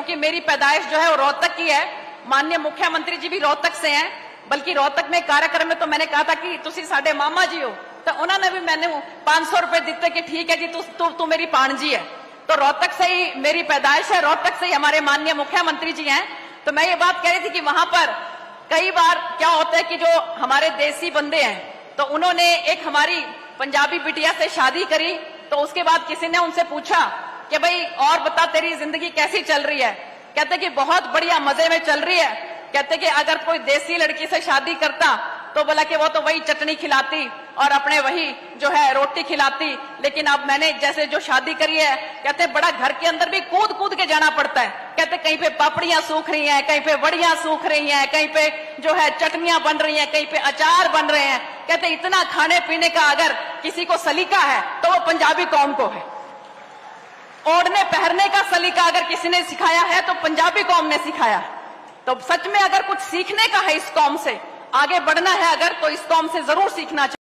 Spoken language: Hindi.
क्योंकि मेरी पैदाइश जो है वो रोहतक की है, माननीय मुख्यमंत्री जी भी रोहतक से हैं, बल्कि रोहतक में कार्यक्रम में तो मैंने कहा था कि तुसी साडे मामा जी हो, तो उन्होंने भी मैंने 500 रुपए दिते कि ठीक है जी तू मेरी पाणजी है। तो रोहतक से ही मेरी पैदाइश है, रोहतक से ही हमारे माननीय मुख्यमंत्री जी हैं। तो मैं ये बात कह रही थी कि वहां पर कई बार क्या होता है कि जो हमारे देसी बंदे हैं तो उन्होंने एक हमारी पंजाबी बिटिया से शादी करी, तो उसके बाद किसी ने उनसे पूछा कि भाई और बता तेरी जिंदगी कैसी चल रही है, कहते कि बहुत बढ़िया मजे में चल रही है। कहते कि अगर कोई देसी लड़की से शादी करता तो बोला कि वो तो वही चटनी खिलाती और अपने वही जो है रोटी खिलाती, लेकिन अब मैंने जैसे जो शादी करी है, कहते बड़ा घर के अंदर भी कूद कूद के जाना पड़ता है। कहते कहीं पे पापड़ियां सूख रही हैं, कहीं पे वड़ियां सूख रही हैं, कहीं पे जो है चटनियां बन रही हैं, कहीं पे अचार बन रहे हैं। कहते इतना खाने पीने का अगर किसी को सलीका है तो वो पंजाबी कौम को है। ओढ़ने पहनने का सलीका अगर किसी ने सिखाया है तो पंजाबी कौम ने सिखाया। तो सच में अगर कुछ सीखने का है इस कौम से, आगे बढ़ना है अगर, तो इस कौम से जरूर सीखना चाहिए।